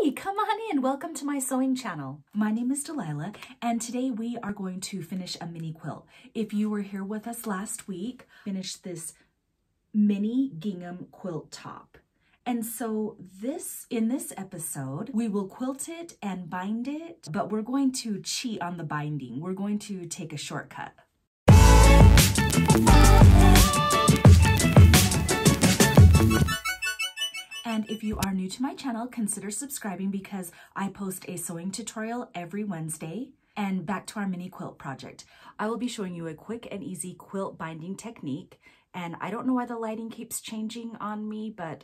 Hi, come on in. Welcome to my sewing channel. My name is Delilah, and today we are going to finish a mini quilt. If you were here with us last week, finished this mini gingham quilt top. And so in this episode, we will quilt it and bind it, but we're going to cheat on the binding. We're going to take a shortcut. And if you are new to my channel, consider subscribing because I post a sewing tutorial every Wednesday. And back to our mini quilt project. I will be showing you a quick and easy quilt binding technique. And I don't know why the lighting keeps changing on me, but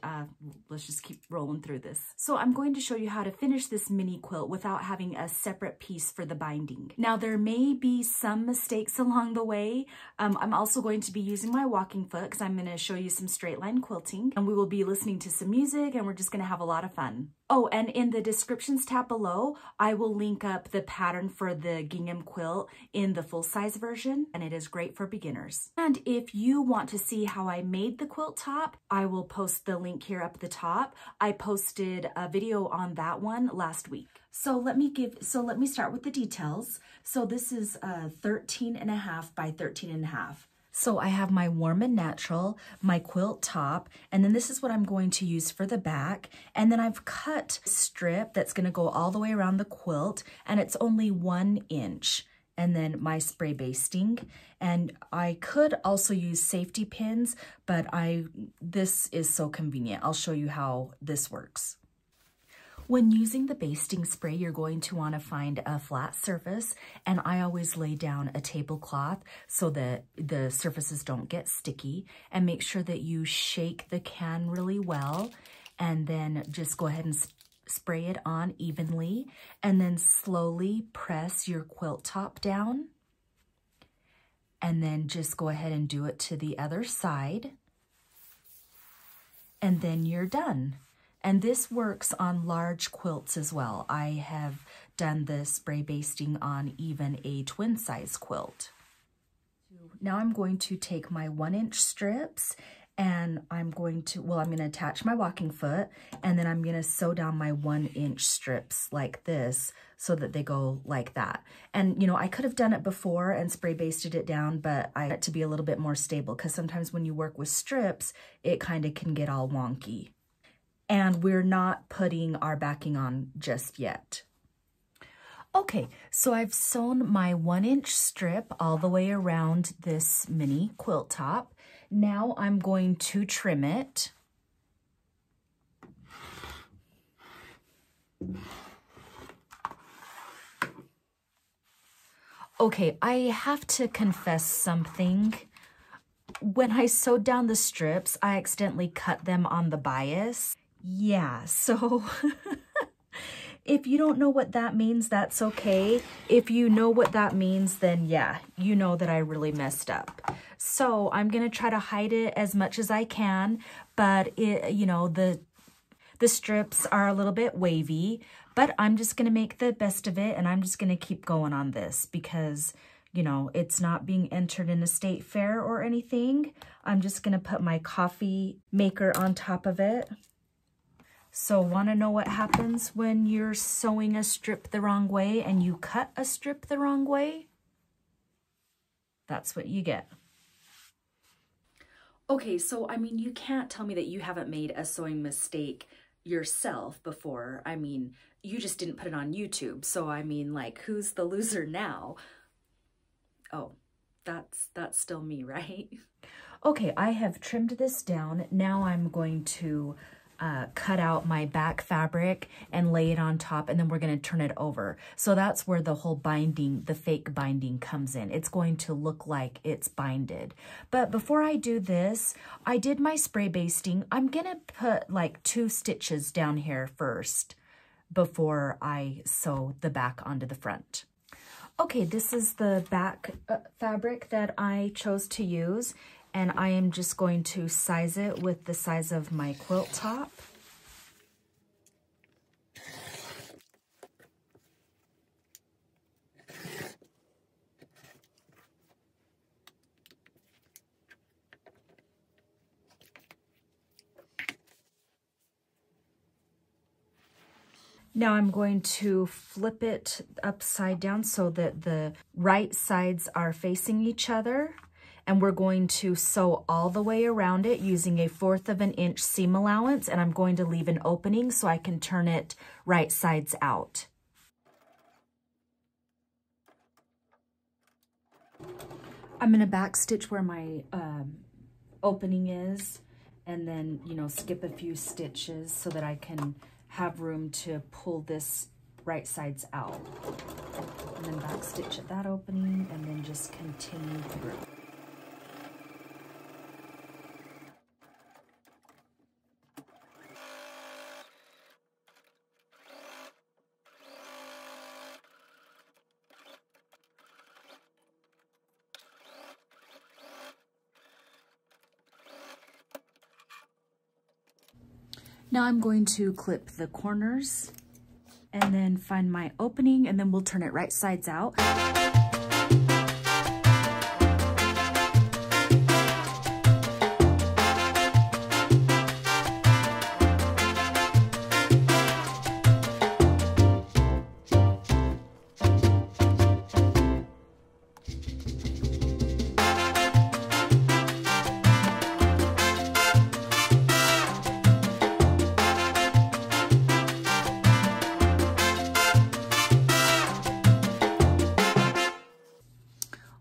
let's just keep rolling through this. So I'm going to show you how to finish this mini quilt without having a separate piece for the binding. Now there may be some mistakes along the way. I'm also going to be using my walking foot because I'm going to show you some straight line quilting, and we will be listening to some music and we're just going to have a lot of fun. Oh, and in the descriptions tab below, I will link up the pattern for the gingham quilt in the full-size version, and it is great for beginners. And if you want to see how I made the quilt top, I will post the link here up the top. I posted a video on that one last week. So let me start with the details. So this is 13.5 by 13.5. So I have my warm and natural, my quilt top, and then this is what I'm going to use for the back. And then I've cut strip that's gonna go all the way around the quilt, and it's only 1 inch. And then my spray basting. And I could also use safety pins, but this is so convenient. I'll show you how this works. When using the basting spray, you're going to want to find a flat surface, and I always lay down a tablecloth so that the surfaces don't get sticky, and make sure that you shake the can really well, and then just go ahead and spray it on evenly, and then slowly press your quilt top down, and then just go ahead and do it to the other side, and then you're done. And this works on large quilts as well. I have done the spray basting on even a twin size quilt. Now I'm going to take my 1 inch strips, and I'm going to attach my walking foot, and then I'm going to sew down my 1 inch strips like this so that they go like that. And you know, I could have done it before and spray basted it down, but I want it to be a little bit more stable because sometimes when you work with strips, it kind of can get all wonky. And we're not putting our backing on just yet. Okay, so I've sewn my 1 inch strip all the way around this mini quilt top. Now I'm going to trim it. Okay, I have to confess something. When I sewed down the strips, I accidentally cut them on the bias. Yeah, so if you don't know what that means, that's okay. If you know what that means, then yeah, you know that I really messed up. So I'm gonna try to hide it as much as I can, but the strips are a little bit wavy, but I'm just gonna make the best of it, and I'm just gonna keep going on this because, you know, it's not being entered in a state fair or anything. I'm just gonna put my coffee maker on top of it. So want to know what happens when you're sewing a strip the wrong way and you cut a strip the wrong way? That's what you get. Okay, so I mean, you can't tell me that you haven't made a sewing mistake yourself before. I mean, you just didn't put it on YouTube. So I mean, like, who's the loser now? Oh, that's still me, right? Okay, I have trimmed this down. Now I'm going to cut out my back fabric and lay it on top, and then we're going to turn it over. So that's where the whole binding, the fake binding, comes in. It's going to look like it's binded. But before I do this, I did my spray basting. I'm going to put like 2 stitches down here first before I sew the back onto the front. Okay, this is the back fabric that I chose to use. And I am just going to size it with the size of my quilt top. Now I'm going to flip it upside down so that the right sides are facing each other, and we're going to sew all the way around it using 1/4 of an inch seam allowance, and I'm going to leave an opening so I can turn it right sides out. I'm going to backstitch where my opening is, and then, you know, skip a few stitches so that I can have room to pull this right sides out, and then back stitch at that opening, and then just continue through. Now I'm going to clip the corners and then find my opening, and then we'll turn it right sides out.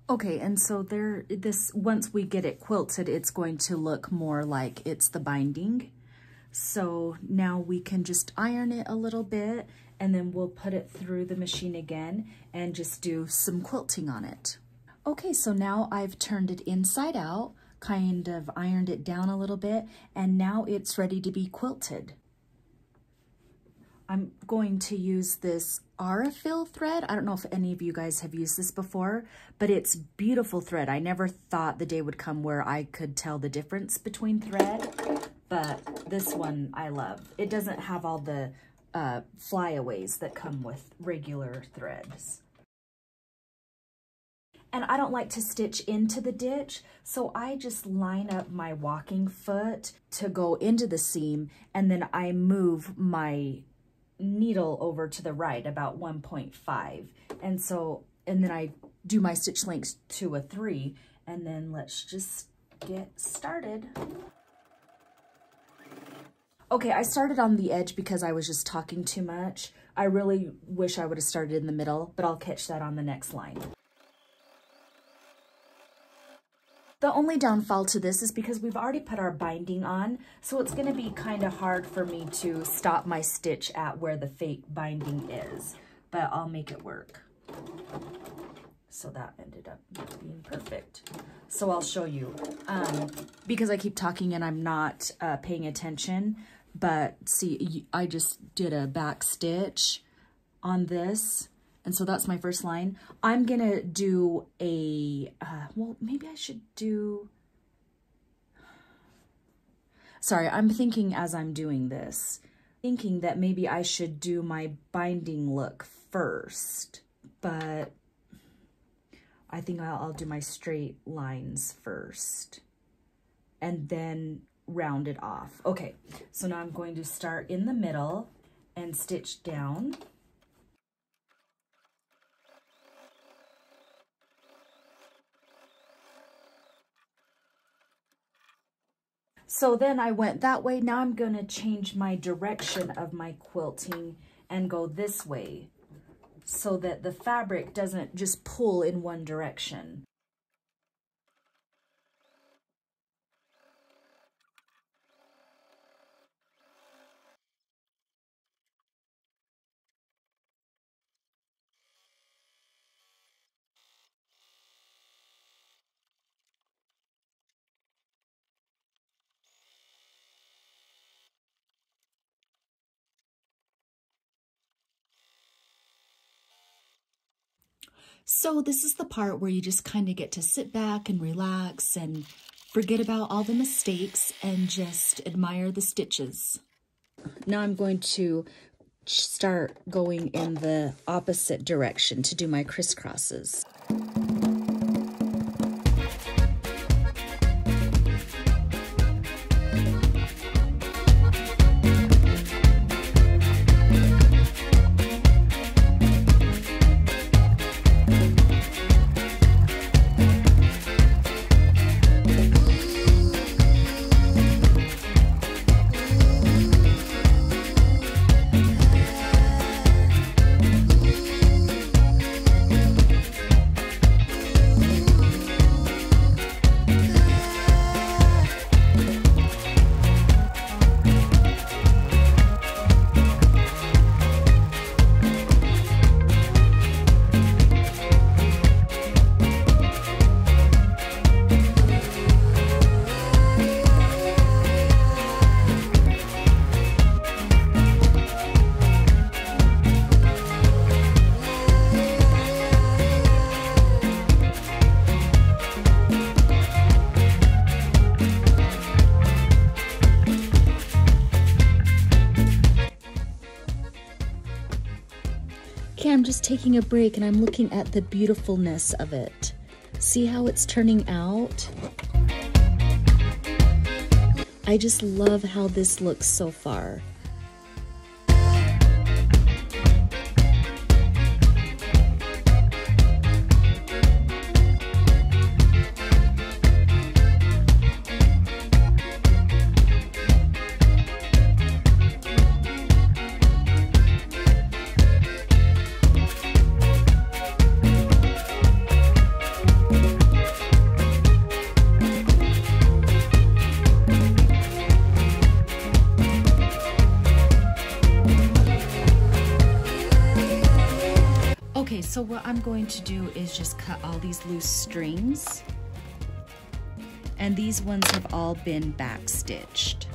Okay, and so there, this, once we get it quilted, it's going to look more like it's the binding. So now we can just iron it a little bit, and then we'll put it through the machine again and just do some quilting on it. Okay, so now I've turned it inside out, kind of ironed it down a little bit, and now it's ready to be quilted. I'm going to use this Aurifil thread. I don't know if any of you guys have used this before, but it's beautiful thread. I never thought the day would come where I could tell the difference between thread, but this one I love. It doesn't have all the flyaways that come with regular threads. And I don't like to stitch into the ditch, so I just line up my walking foot to go into the seam, and then I move my needle over to the right about 1.5, and so, and then I do my stitch length to a 3, and then let's just get started. Okay, I started on the edge because I was just talking too much. I really wish I would have started in the middle, but I'll catch that on the next line. The only downfall to this is because we've already put our binding on, so it's going to be kind of hard for me to stop my stitch at where the fake binding is, but I'll make it work. So that ended up being perfect. So I'll show you, because I keep talking and I'm not paying attention, but see, I just did a back stitch on this. And so that's my first line. I'm going to do a, well, maybe I should do, sorry, I'm thinking as I'm doing this, thinking that maybe I should do my binding look first, but I think I'll do my straight lines first and then round it off. Okay, so now I'm going to start in the middle and stitch down. So then I went that way. Now I'm going to change my direction of my quilting and go this way so that the fabric doesn't just pull in one direction. So this is the part where you just kind of get to sit back and relax and forget about all the mistakes and just admire the stitches. Now I'm going to start going in the opposite direction to do my crisscrosses. Okay, I'm just taking a break and I'm looking at the beautifulness of it. See how it's turning out? I just love how this looks so far. Okay, so what I'm going to do is just cut all these loose strings, and these ones have all been backstitched.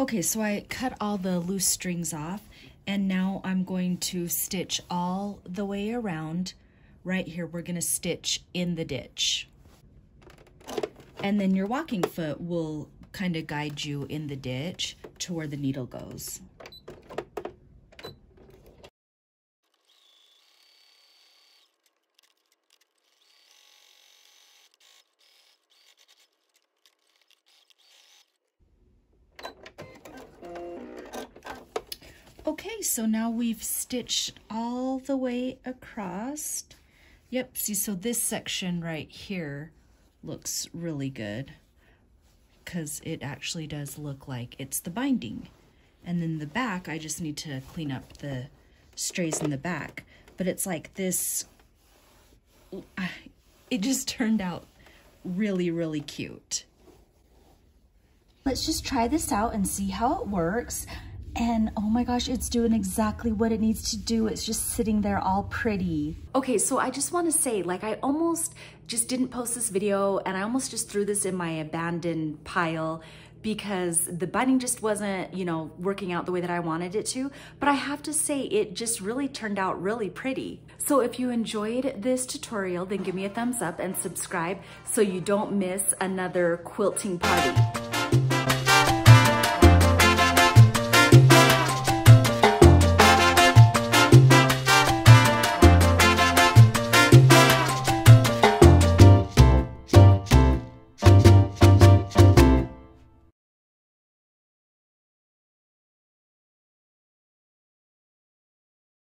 Okay, so I cut all the loose strings off, and now I'm going to stitch all the way around. Right here, we're gonna stitch in the ditch. And then your walking foot will kind of guide you in the ditch to where the needle goes. Okay, so now we've stitched all the way across. Yep, see, so this section right here looks really good, because it actually does look like it's the binding. And then the back, I just need to clean up the strays in the back, but it's like this, it just turned out really, really cute. Let's just try this out and see how it works. And oh my gosh, it's doing exactly what it needs to do. It's just sitting there all pretty. Okay, so I just want to say, like, I almost just didn't post this video, and I almost just threw this in my abandoned pile because the binding just wasn't, you know, working out the way that I wanted it to. But I have to say, it just really turned out really pretty. So if you enjoyed this tutorial, then give me a thumbs up and subscribe so you don't miss another quilting party.